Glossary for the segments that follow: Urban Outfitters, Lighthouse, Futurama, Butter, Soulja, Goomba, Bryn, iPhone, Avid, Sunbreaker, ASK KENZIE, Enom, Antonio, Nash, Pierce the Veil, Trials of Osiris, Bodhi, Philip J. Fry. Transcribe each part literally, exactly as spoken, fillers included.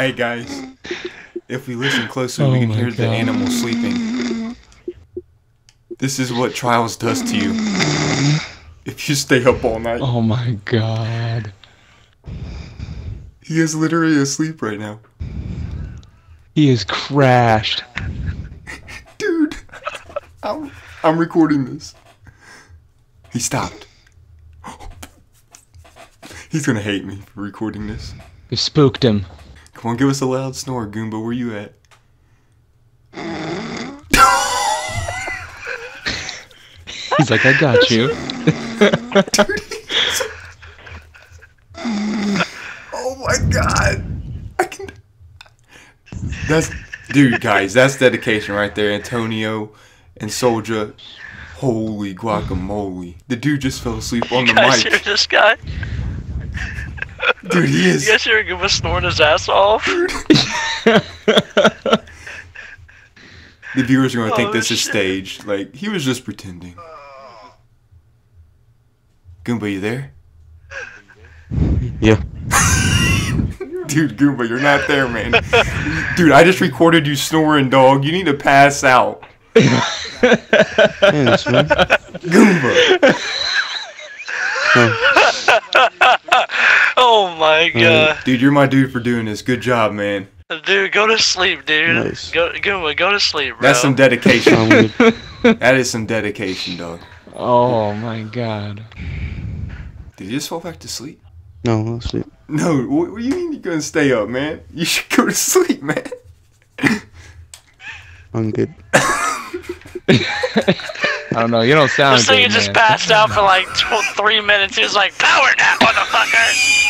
Hey guys, if we listen closely, oh we can hear God. the animal sleeping. This is what Trials does to you if you stay up all night. Oh my God. He is literally asleep right now. He is crashed. Dude, I'm, I'm recording this. He stopped. He's gonna hate me for recording this. You spooked him. Come on, give us a loud snore, Goomba. Where you at? He's like, I got you. Oh my God! I can. That's, dude, guys. That's dedication right there, Antonio and Soulja. Holy guacamole! The dude just fell asleep on the mic. You guys hear this guy? Dude, he is. You guys hear Goomba snoring his ass off? The viewers are gonna oh, think this shit. is staged. Like, he was just pretending. Goomba, you there? Yeah. Dude, Goomba, you're not there, man. Dude, I just recorded you snoring, dog. You need to pass out. Yes, man. Goomba. Oh my God. Dude, you're my dude for doing this. Good job, man. Dude, go to sleep, dude. Nice. Go, go, go to sleep, bro. That's some dedication. That is some dedication, dog. Oh my God. Did you just fall back to sleep? No, I'll sleep. No, what, what do you mean you're gonna stay up, man? You should go to sleep, man. I'm good. I don't know, you don't sound so good, you just man. passed out for like two, three minutes. He was like, power nap, motherfucker!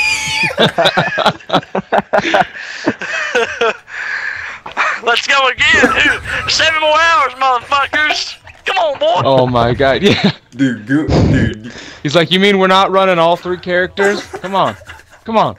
Let's go again, dude! Seven more hours, motherfuckers! Come on, boy! Oh my God, yeah. Dude, dude, dude. He's like, you mean we're not running all three characters? Come on, come on.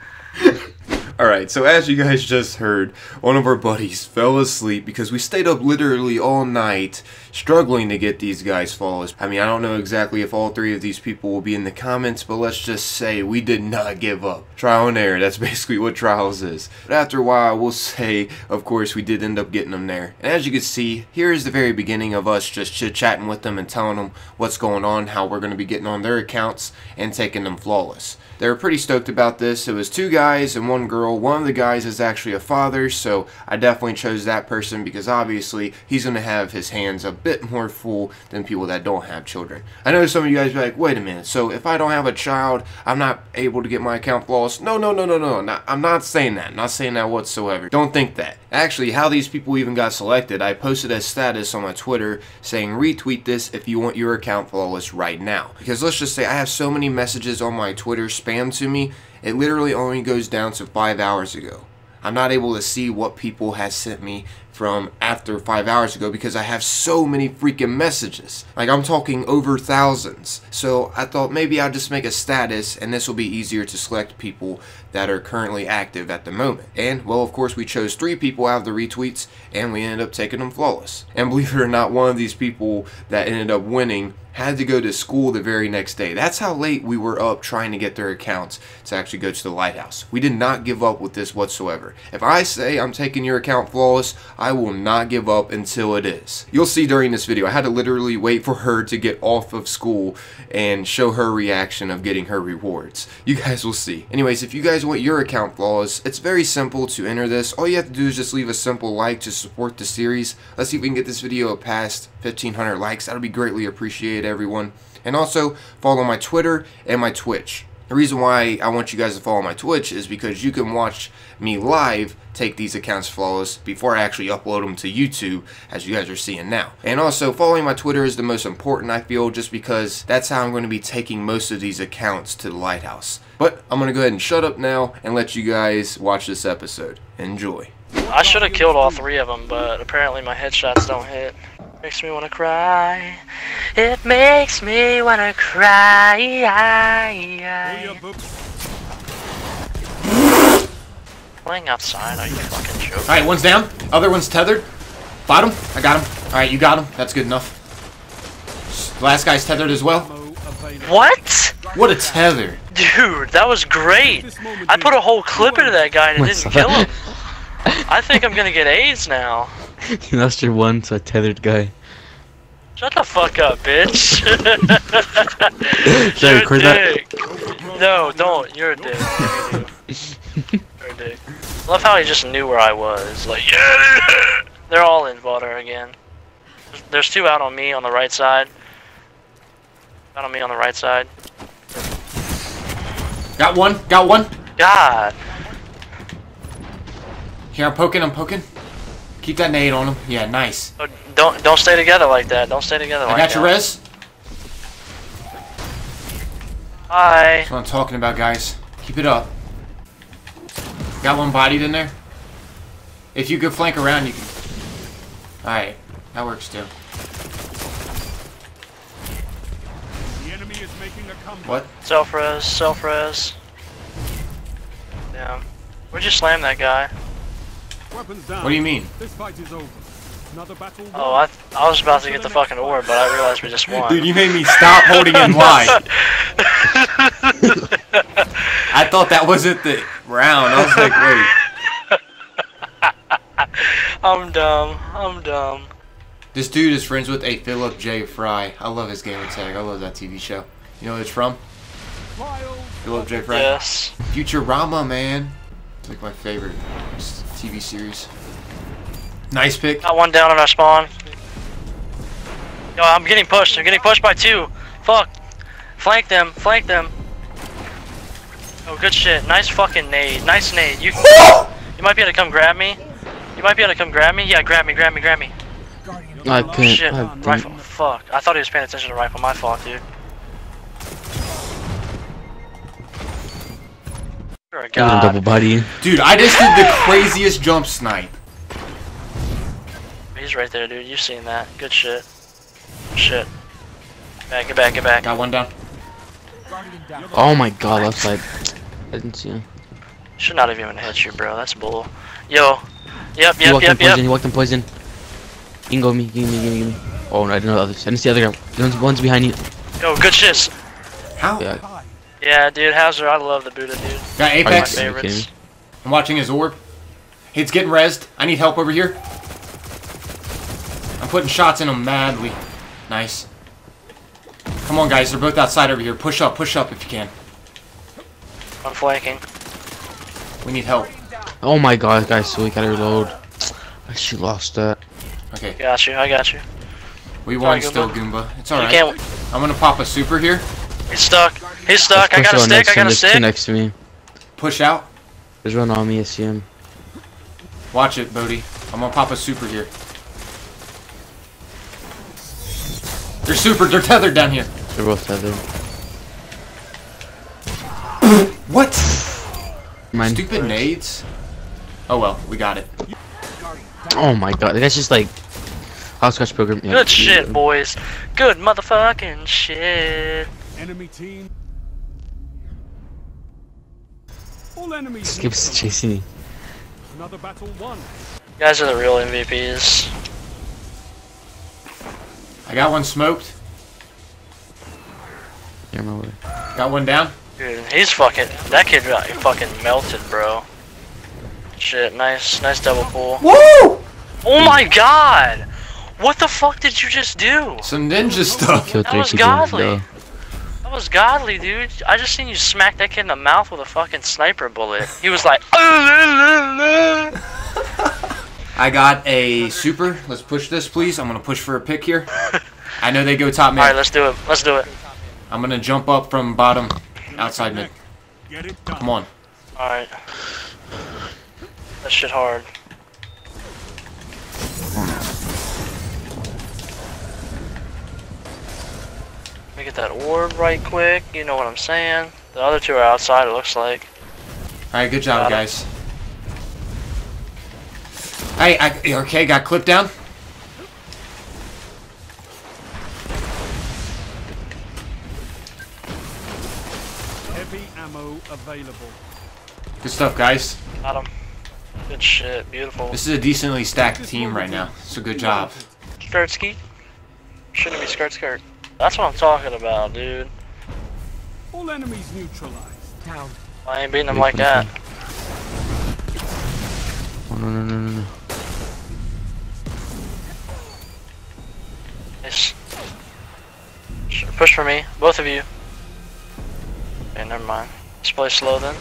Alright, so as you guys just heard, one of our buddies fell asleep because we stayed up literally all night struggling to get these guys fall asleep. I mean, I don't know exactly if all three of these people will be in the comments, but let's just say we did not give up. Trial and error, that's basically what Trials is. But after a while, we'll say, of course, we did end up getting them there. And as you can see, here is the very beginning of us just chit-chatting with them and telling them what's going on, how we're going to be getting on their accounts and taking them flawless. They were pretty stoked about this. It was two guys and one girl. One of the guys is actually a father, so I definitely chose that person because obviously he's going to have his hands a bit more full than people that don't have children. I know some of you guys are like, wait a minute, so if I don't have a child, I'm not able to get my account flawless. No, no, no, no, no, not, I'm not saying that. I'm not saying that whatsoever. Don't think that. Actually, how these people even got selected, I posted a status on my Twitter saying, retweet this if you want your account flawless right now. Because let's just say I have so many messages on my Twitter spam to me. It literally only goes down to five hours ago. I'm not able to see what people has sent me from after five hours ago because I have so many freaking messages. Like, I'm talking over thousands. So I thought maybe I'll just make a status and this will be easier to select people that are currently active at the moment. And, well, of course, we chose three people out of the retweets and we ended up taking them flawless. And believe it or not, one of these people that ended up winning had to go to school the very next day. That's how late we were up trying to get their accounts to actually go to the Lighthouse. We did not give up with this whatsoever. If I say I'm taking your account flawless, I will not give up until it is. You'll see during this video, I had to literally wait for her to get off of school and show her reaction of getting her rewards. You guys will see. Anyways, if you guys want your account flawless, it's very simple to enter this. All you have to do is just leave a simple like to support the series. Let's see if we can get this video past fifteen hundred likes. That'll be greatly appreciated, everyone. And also follow my Twitter and my Twitch. The reason why I want you guys to follow my Twitch is because you can watch me live take these accounts flawless before I actually upload them to YouTube, as you guys are seeing now. And also, following my Twitter is the most important, I feel, just because that's how I'm going to be taking most of these accounts to the Lighthouse. But I'm going to go ahead and shut up now and let you guys watch this episode. Enjoy. I should have killed all three of them, but apparently my headshots don't hit. Makes me wanna cry. It makes me wanna cry. Playing outside, are you fucking joking? Alright, one's down. Other one's tethered. Bottom. I got him. Alright, you got him. That's good enough. Last guy's tethered as well. What? What a tether. Dude, that was great. I put a whole clip into that guy and it didn't kill him. I think I'm gonna get AIDS now. You lost your one to a tethered guy. Shut the fuck up, bitch. You're a dick. That? No, don't. You're a dick. You're a dick. I love how he just knew where I was. Like, yeah. They're all in water again. There's two out on me on the right side. Out on me on the right side. Got one. Got one. God. Here, I'm poking. I'm poking. Keep that nade on him. Yeah, nice. Don't don't stay together like that. Don't stay together I like that. I got your res. Hi. That's what I'm talking about, guys. Keep it up. Got one bodied in there. If you could flank around, you can. All right, that works too. The enemy is making a comeback. What? Self res. Self res. Damn. Where'd you slam that guy? Weapons down. What do you mean? This fight is over. Another battle. Oh, I, I was about to get the fucking orb, but I realized we just won. Dude, you made me stop holding in line. I thought that wasn't the round. I was like, wait. I'm dumb. I'm dumb. This dude is friends with a Philip J. Fry. I love his game of tag. I love that T V show. You know what it's from? Philip J. Fry. Yes. Futurama, man. It's like my favorite T V series. Nice pick. Got one down on our spawn. Yo, I'm getting pushed. I'm getting pushed by two. Fuck. Flank them. Flank them. Oh, good shit. Nice fucking nade. Nice nade. You you might be able to come grab me. You might be able to come grab me. Yeah, grab me. Grab me. Grab me. I couldn't. Shit. I couldn't. Rifle. Fuck. I thought he was paying attention to rifle. My fault, dude. You're a god. Double body. Dude, I just did the craziest jump snipe. He's right there, dude. You've seen that. Good shit. Shit. Back, get back, get back. Got one down. Oh my god, left side. I didn't see him. Should not have even hit you, bro. That's bull. Yo. Yep, yep, he walked yep, in poison. Yep. He walked in poison. You can go me, give me, give me, give me. Oh, no, I didn't know the others. I didn't see the other guy. One's, one's behind you. Yo, good shit. How? Yeah, yeah dude. Hauser, I love the Buddha, dude. Got Apex. My favorites. I'm watching his orb. He's getting rezzed. I need help over here. I'm putting shots in them madly. Nice. Come on, guys. They're both outside over here. Push up. Push up if you can. I'm flanking. We need help. Oh my god, guys. So we gotta reload. She lost that. Okay. Got you. I got you. We won still, Goomba. It's alright. I'm gonna pop a super here. He's stuck. He's stuck. I got a stick. I got a stick. Next to me. Push out. There's one on me. I see him. Watch it, Bodhi. I'm gonna pop a super here. They're super, they're tethered down here. They're both tethered. What? Mine Stupid first. Nades? Oh well, we got it. Oh my god, that's just like... Hopscotch program. Yeah, good shit, yeah. Boys. Good motherfucking shit. Enemy team. All enemies Skip's chasing me. Another battle won. You guys are the real M V Ps. I got one smoked. Got one down. Dude, he's fucking. That kid like, fucking melted, bro. Shit, nice, nice double pull. Woo! Oh my god! What the fuck did you just do? Some ninja stuff. That was godly. That was godly, dude. I just seen you smack that kid in the mouth with a fucking sniper bullet. He was like. I got a super. Let's push this, please. I'm gonna push for a pick here. I know they go top mid. All right, let's do it. Let's do it. I'm gonna jump up from bottom, outside mid. Come on. All right. That shit hard. Let me get that orb right quick. You know what I'm saying? The other two are outside. It looks like. All right. Good job, guys. Hey, I, okay, got clipped down. Heavy ammo available. Good stuff, guys. Got him. Good shit, beautiful. This is a decently stacked team right now, so good job. Skirt ski? Shouldn't be skirt skirt. That's what I'm talking about, dude. All enemies neutralized. Down. I ain't beating them like that. No, no, no, no, no. Nice. Push for me, both of you. Okay, never mind. Let's play slow then.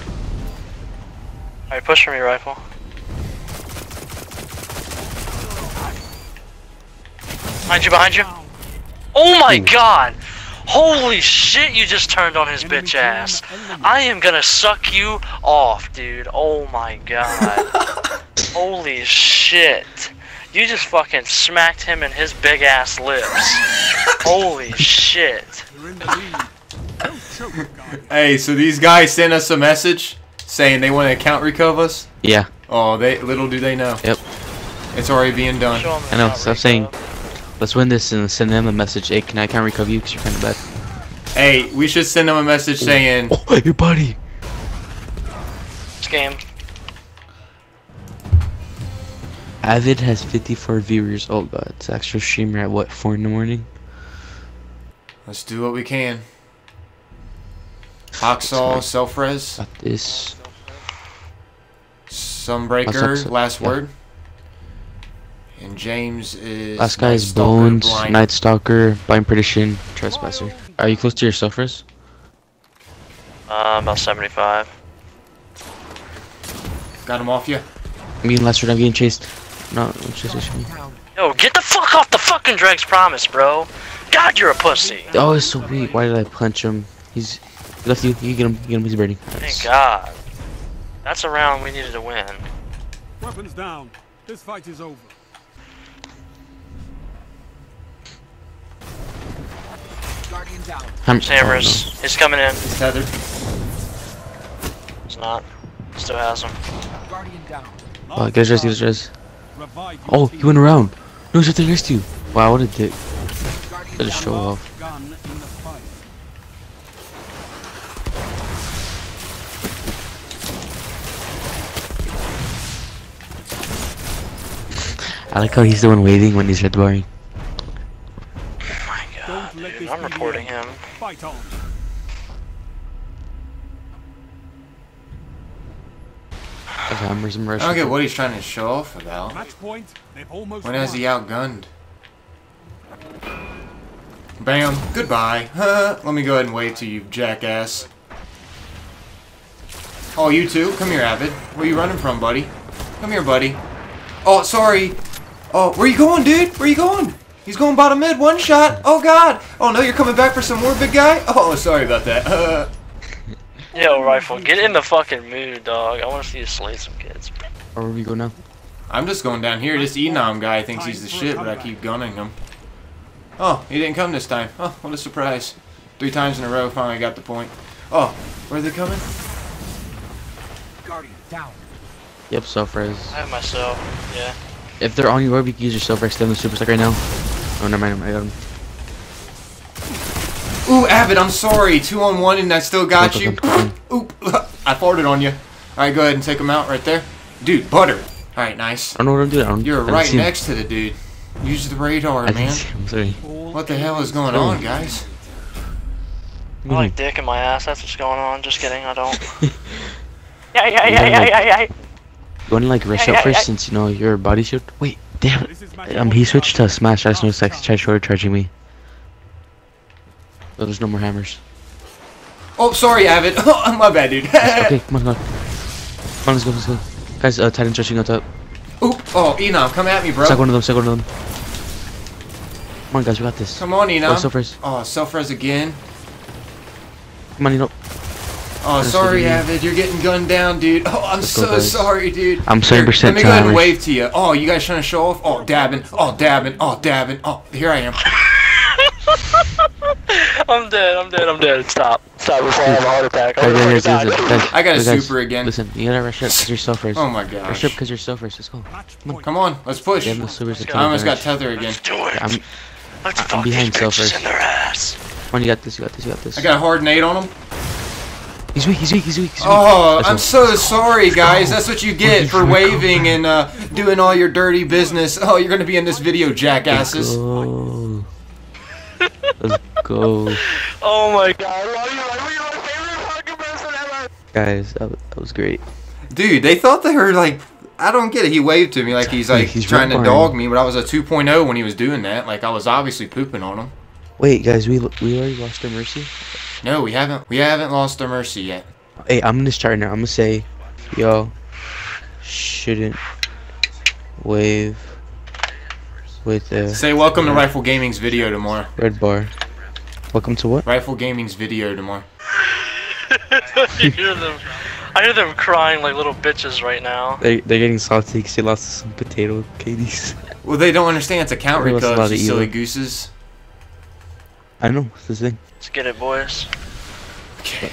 Alright, push for me, rifle. Behind you, behind you. Oh my Ooh. God! Holy shit, you just turned on his bitch ass. I am gonna suck you off, dude. Oh my God. Holy shit. You just fucking smacked him in his big ass lips. Holy shit. Hey, so these guys sent us a message saying they want to account recove us? Yeah. Oh, they little do they know. Yep. It's already being done. I know, stop saying. Let's win this and send them a message. Hey, can I count recover you? Because you're kind of bad. Hey, we should send them a message saying... Oh, your buddy! Scam. Avid has fifty-four viewers. Oh God, it's extra streamer at what, four in the morning? Let's do what we can. Hoxall, self-res. Got this. Sunbreaker, last yeah. word. And James is... Last guy is Bones, blind. Night Stalker, Blind Perdition, Trespasser. Are you close to your suffers? Uh, about seventy-five. Got him off you. I'm getting last word, I'm getting chased. No, I'm chasing me. Yo, get the fuck off the fucking Dregs Promise, bro! God, you're a pussy! Oh, he's so weak. Why did I punch him? He's... He left you. You get him. You get him. He's burning. Nice. Thank God. That's a round we needed to win. Weapons down. This fight is over. Hammers. Oh, no. He's coming in. He's tethered. He's not. Still has him. Oh, get res, get res. Oh, he went around. No, he's right there next to you. Wow, what a dick. Let us show off. I like how he's the one waiting when he's red barring. Dude, I'm reporting him. Fight on. I don't get what he's trying to show off about. When has he outgunned? Bam. Goodbye. Let me go ahead and wait till you jackass. Oh, you too? Come here, Avid. Where you running from, buddy? Come here, buddy. Oh, sorry. Oh, where you going, dude? Where you going? He's going bottom mid, one shot. Oh God! Oh no, you're coming back for some more, big guy. Oh, sorry about that. Uh. Yo, rifle, get in the fucking mood, dog. I want to see you slay some kids. Where do we go now? I'm just going down here. This Enom guy thinks he's the shit, but I keep gunning him. Oh, he didn't come this time. Oh, what a surprise! Three times in a row, finally got the point. Oh, where are they coming? Guardian down. Yep, self-res. I have myself. Yeah. If they're on you, where we can use yourself, extend the super stack right now. Oh, never mind, I got him. Ooh, Avid, I'm sorry. Two on one, and I still got you. Oop, I farted on you. All right, go ahead and take him out right there, dude. Butter. All right, nice. I don't know what I'm doing. I'm, You're right next to the dude. Use the radar, I man. I'm sorry. What the hell is going on, guys? I like dick in my ass. That's what's going on. Just kidding. I don't. yeah, yeah, yeah, yeah, yeah, yeah. You want to like rest yeah, up yeah, first yeah. since you know your body shield? Wait, damn it. Um, he switched to smash. I no sex. Try short charging me. Oh, there's no more hammers. Oh, sorry, Avid. Oh, my bad, dude. Okay, come on, come on. Come on, let's go, let's go. Guys, uh, Titan stretching on top. Oop. Oh, Enom, come at me, bro. Second one of them, second one of them. Come on, guys, we got this. Come on, Enom. Oh, self-res. Oh, self-res again. Come on, Enom. Oh, sorry, Avid. You're getting gunned down, dude. Oh, I'm Let's so sorry, dude. I'm seventy percent tired. Let me go ahead and wave to you. Oh, you guys trying to show off? Oh, dabbing. Oh, dabbing. Oh, dabbing. Oh, here I am. I'm dead. I'm dead. I'm dead. Stop. Stop. We're having a heart attack. I, I, guys, I got a guys, super again. Listen, you gotta rush up because you're so first. Oh my gosh. Rush up because you're so first. Let's go. Come on. Come on. Let's push. Yeah, let's I almost got tether again. Let's do it. I'm, Let's I'm fuck behind so first. In their ass. Come on, you got this. You got this. You got this. I got a hard nade on him. He's weak, he's weak, he's weak, he's weak. Oh, That's I'm so cool. sorry, guys. That's what you get for waving and uh, doing all your dirty business. Oh, you're going to be in this video, jackasses. Let's go. Let's go. Oh, my God. I love you. I love you. My favorite fucking person ever. Guys, that was, that was great. Dude, they thought they were, like, I don't get it. He waved to me like he's like yeah, he's trying to dog me, but I was a two point oh when he was doing that. Like I was obviously pooping on him. Wait, guys, we we already lost our mercy? No, we haven't. We haven't lost our mercy yet. Hey, I'm gonna start now. I'm gonna say, y'all shouldn't wave with a. Say welcome to Rifle Gaming's video tomorrow. Red bar. Welcome to what? Rifle Gaming's video tomorrow. You hear them? I hear them crying like little bitches right now. They, they're getting salty because they lost some potato candies. Well, they don't understand it's a count recovery, silly gooses. I know, it's the thing. Let's get it, boys. Okay.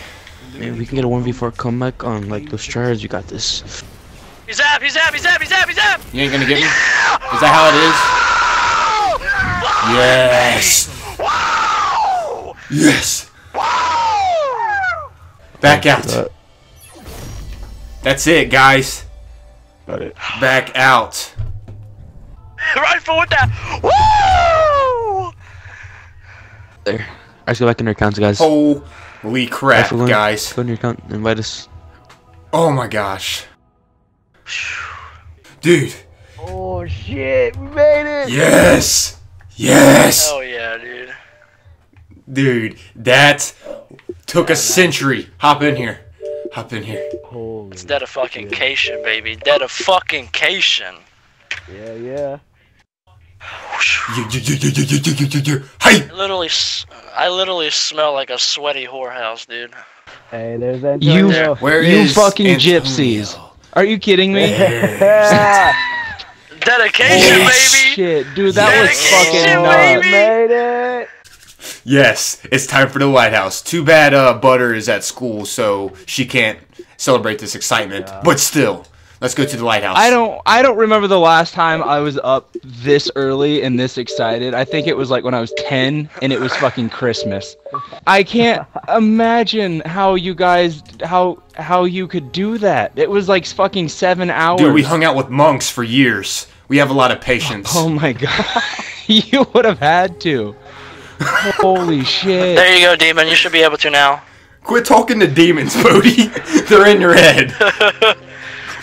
Maybe we can get a one v four comeback on like those tryhards. You got this. He's up, he's up, he's up, he's up, he's up! You ain't gonna get me? Yeah! Is that how it is? Wow! Yes! Wow! Yes! Wow! Back out. That. That's it, guys. Got it. Back out. Right forward down. Woo! There. Let's go back in your accounts, guys. Holy crap, go in, guys. Go in your account and invite us. Oh my gosh. Dude. Oh shit, we made it. Yes. Yes. Oh yeah, dude. Dude, that took a century. Hop in here. Hop in here. Holy it's dead of fucking cation, baby. Dead of fucking cation. Yeah, yeah. I literally, I literally smell like a sweaty whorehouse, dude. Hey, there's Antonio. You, where you is fucking Antonio? Gypsies. Are you kidding me? Dedication, baby. Shit, dude, that Dedication, was fucking nuts. Made it. Yes, it's time for the Lighthouse. Too bad uh, Butter is at school, so she can't celebrate this excitement. Yeah. But still, let's go to the Lighthouse. I don't, I don't remember the last time I was up this early and this excited. I think it was like when I was ten, and it was fucking Christmas. I can't imagine how you guys, how how you could do that. It was like fucking seven hours. Dude, we hung out with monks for years. We have a lot of patience. Oh my god, you would have had to. Holy shit. There you go, Demon. You should be able to now. Quit talking to demons, Bodhi. They're in your head.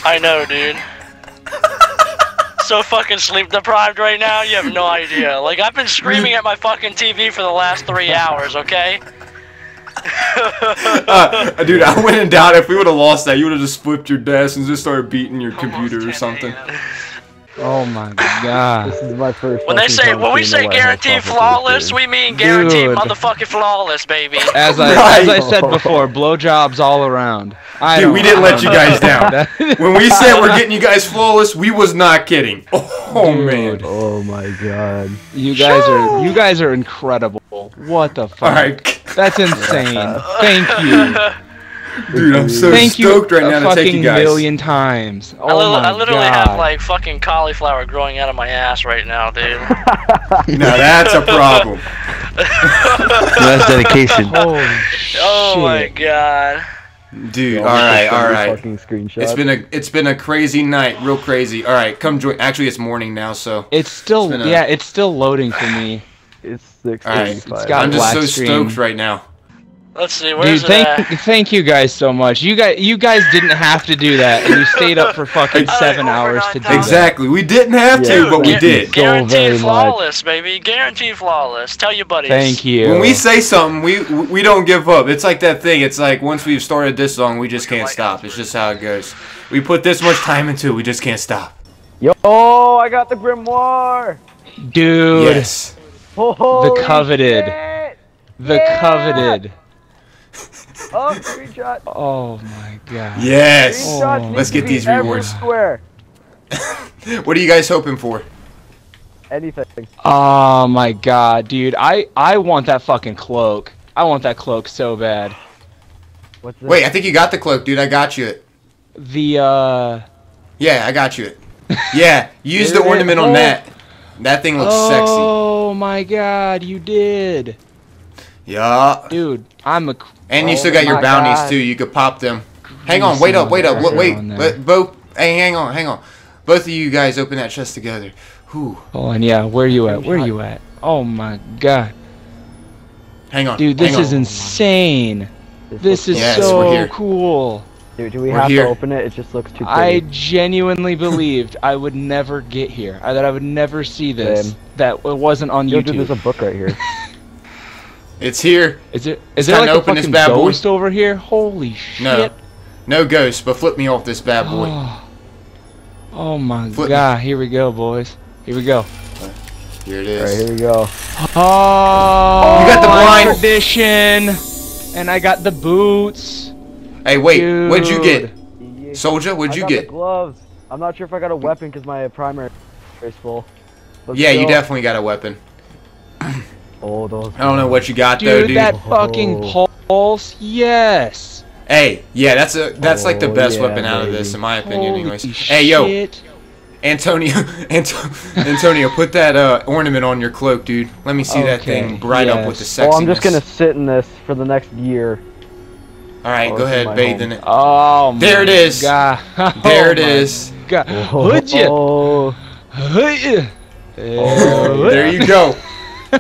I know, dude. So fucking sleep deprived right now, you have no idea. Like, I've been screaming at my fucking T V for the last three hours, okay? uh, dude, I went in doubt if we would have lost that, you would have just flipped your desk and just started beating your Almost computer or something. Oh my god. This is my first When they say when we say guaranteed flawless, we mean guaranteed motherfucking flawless, baby. As I right. as I said before, blowjobs all around. I Dude, we didn't I let you guys down. When we said we're getting you guys flawless, we was not kidding. Oh Dude. man. Oh my god. You guys are you guys are incredible. What the fuck? All right. That's insane. Thank you. Dude, I'm so Thank stoked right now to take you guys. Thank you a million times. Oh I, li my I literally God. have like fucking cauliflower growing out of my ass right now, dude. Now that's a problem. That's dedication. Holy oh shit. my God. Dude, all right, all right. It's been a it's been a crazy night, real crazy. All right, come join. Actually, it's morning now, so it's still it's yeah, it's still loading for me. It's six. All right, it's got I'm just so screen. stoked right now. Let's see, where's Dude, thank, it thank you guys so much. You guys you guys didn't have to do that, and you stayed up for fucking seven hours to do that. Exactly. We didn't have to, Dude, but we did. Guaranteed flawless, baby. Guaranteed flawless. Tell your buddies. Thank you. When we say something, we we don't give up. It's like that thing. It's like once we've started this song, we just can't stop. It's just how it goes. We put this much time into it, we just can't stop. Yo, I got the grimoire. Dude. Yes. The coveted. The coveted. Oh, screenshot. Oh my god. Yes. Oh. Let's get these rewards. What are you guys hoping for? Anything. Oh my god, dude. I I want that fucking cloak. I want that cloak so bad. What's this? Wait, I think you got the cloak, dude. I got you it. The uh Yeah, I got you it. Yeah, use the ornament on that. That thing looks oh, sexy. Oh my god, you did. Yeah. Dude, I'm a. And you oh, still got your bounties God. too. You could pop them. Greasy hang on, wait up, wait up, wait, wait. Let both. Hey, hang on, hang on. Both of you guys open that chest together. Whew. Oh, and yeah, where are you at? Where are you at? Oh my God. Hang on, dude. This hang is on. insane. This is yes, so cool. Dude, do we We're have here. to open it? It just looks too pretty. I genuinely believed I would never get here. I thought I would never see this. Same. That it wasn't on Yo, YouTube. Dude, there's a book right here. It's here. Is it? Is there like a fucking ghost over here? Holy shit! No, no ghost. But flip me off this bad boy. Oh, oh my flip god! Me. Here we go, boys. Here we go. Here it is. All right, here we go. Oh! You got the blind edition, and I got the boots. Hey, wait. Dude. What'd you get, Soulja? What'd I you got get? The gloves. I'm not sure if I got a weapon because my primary is full. But yeah, still. You definitely got a weapon. Oh, those I don't know what you got dude, though, dude. That fucking pulse, yes. Hey, yeah, that's a that's oh, like the best yeah, weapon baby. out of this, in my opinion, Holy anyways. Shit. Hey, yo, Antonio, Antonio, put that uh, ornament on your cloak, dude. Let me see okay. that thing bright yes. up with the sexiness. Well, I'm just gonna sit in this for the next year. All right, oh, go ahead, bathe home. in it. Oh, there it is. God. There it oh, is. God. Hood ya. Hood ya. There you go.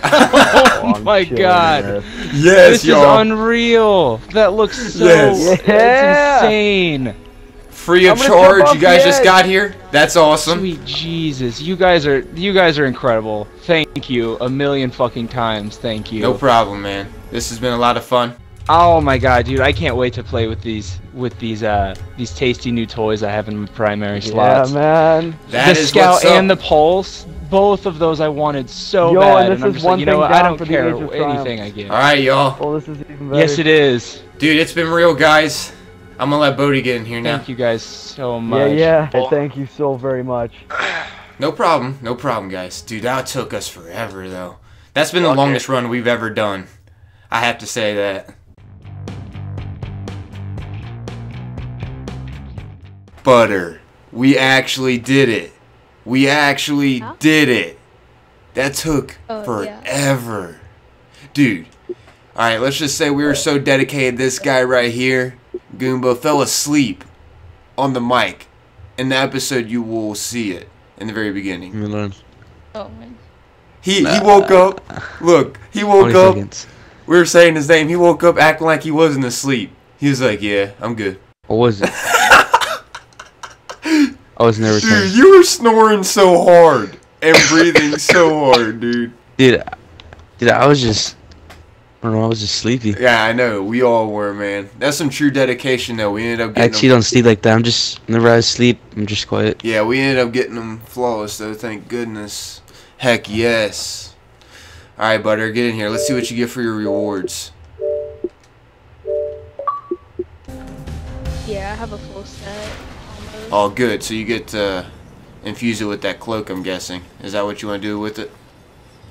Oh, oh my god. Yes, this is unreal. That looks so yes. yeah. insane. Free of charge, you guys yet. just got here. That's awesome. Sweet Jesus. You guys are you guys are incredible. Thank you a million fucking times. Thank you. No problem, man. This has been a lot of fun. Oh my god, dude, I can't wait to play with these with these uh these tasty new toys I have in my primary slots. Yeah, man. That the is Scout what's up. and the Pulse. Both of those I wanted so Yo, bad, and, this and I'm is just one like, you know what, I don't care anything I get. Alright, y'all. Well, this is even better. Yes, it is. Dude, it's been real, guys. I'm gonna let Bodhi get in here now. Thank you guys so much. Yeah, yeah. Oh. Hey, thank you so very much. No problem. No problem, guys. Dude, that took us forever, though. That's been okay. the longest run we've ever done. I have to say that. Butter. We actually did it. We actually huh? did it. That took oh, forever. Yeah. Dude. Alright, let's just say we were so dedicated this guy right here, Goomba, fell asleep on the mic. In the episode you will see it in the very beginning. Oh man. He he woke up. Look, he woke up. Seconds. We were saying his name. He woke up acting like he wasn't asleep. He was like, yeah, I'm good. What was it? I was nervous. Dude, time. you were snoring so hard and breathing so hard, dude. Dude, dude, I was just, I don't know, I was just sleepy. Yeah, I know. We all were, man. That's some true dedication, though. We ended up. Getting I actually them... don't sleep like that. I'm just whenever I sleep, I'm just quiet. Yeah, we ended up getting them flawless, though. Thank goodness. Heck yes. All right, Butter, get in here. Let's see what you get for your rewards. Yeah, I have a full set. Oh, good. So you get to infuse it with that cloak, I'm guessing. Is that what you want to do with it?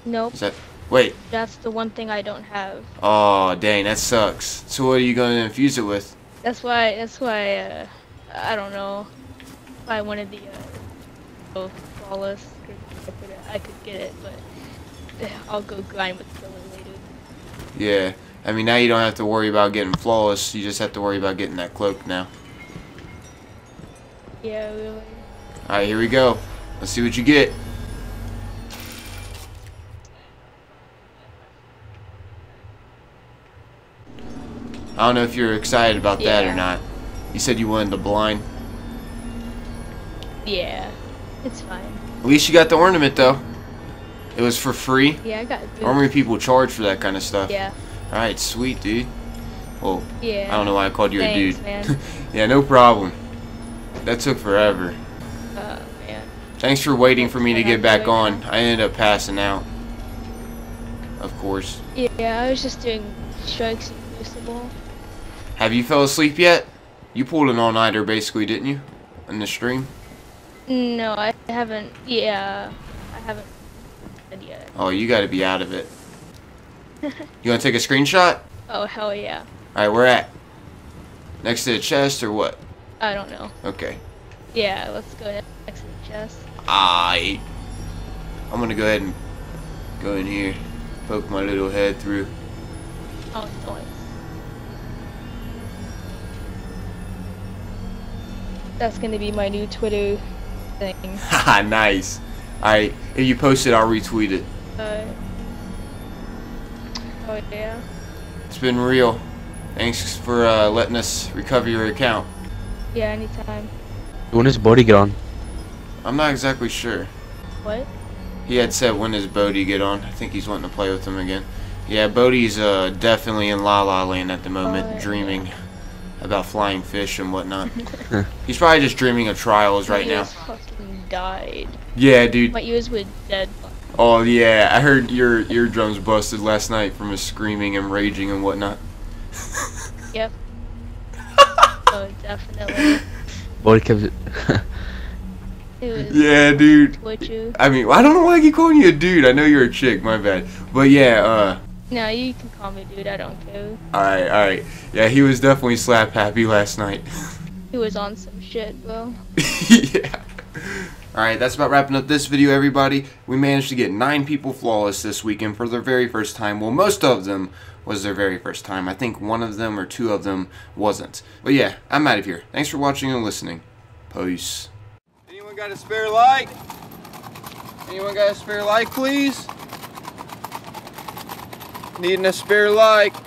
Nope. Is that... Wait. That's the one thing I don't have. Oh, dang. That sucks. So what are you going to infuse it with? That's why, that's why, uh, I don't know. If I wanted the, uh, flawless, I could get it, but I'll go grind with Philip later. Yeah. I mean, now you don't have to worry about getting flawless. You just have to worry about getting that cloak now. Yeah, really. Alright, here we go. Let's see what you get. I don't know if you're excited about yeah. that or not. You said you wanted the blind. Yeah, it's fine. At least you got the ornament, though. It was for free. Yeah, I got it. Normally people charge for that kind of stuff. Yeah. Alright, sweet, dude. Well, yeah. I don't know why I called you Thanks, a dude. Man. Yeah, no problem. That took forever. Uh, man. Thanks for waiting for me to get back on. I ended up passing out. Of course. Yeah, I was just doing strikes and crucible. Have you fell asleep yet? You pulled an all-nighter basically, didn't you? In the stream? No, I haven't. Yeah, I haven't yet. Oh, you gotta be out of it. You wanna take a screenshot? Oh, hell yeah. Alright, where at? Next to the chest or what? I don't know. Okay. Yeah, let's go ahead and exit the chest. I. I'm gonna go ahead and go in here, poke my little head through. Oh, noise. That's gonna be my new Twitter thing. Haha, nice. Alright, if you post it, I'll retweet it. Uh, oh, yeah. It's been real. Thanks for uh, letting us recover your account. Yeah, anytime. When is Bodhi get on? I'm not exactly sure. What? He had said, when does Bodhi get on? I think he's wanting to play with him again. Yeah, Bodhi's uh, definitely in La La Land at the moment, uh, dreaming yeah. about flying fish and whatnot. He's probably just dreaming of Trials right now. Fucking died. Yeah, dude. My ears were dead. Oh yeah, I heard your eardrums busted last night from his screaming and raging and whatnot. Yep. Oh, definitely. Bodhi kept it. Yeah, dude. You? I mean, I don't know why I keep calling you a dude. I know you're a chick, my bad. But yeah, uh... no, you can call me dude, I don't care. Alright, alright. Yeah, he was definitely slap happy last night. He was on some shit, bro. Yeah. Alright, that's about wrapping up this video, everybody. We managed to get nine people flawless this weekend for their very first time. Well, most of them was their very first time. I think one of them or two of them wasn't. But yeah, I'm out of here. Thanks for watching and listening. Peace. Got a spare light? Anyone got a spare light, please? Needing a spare light.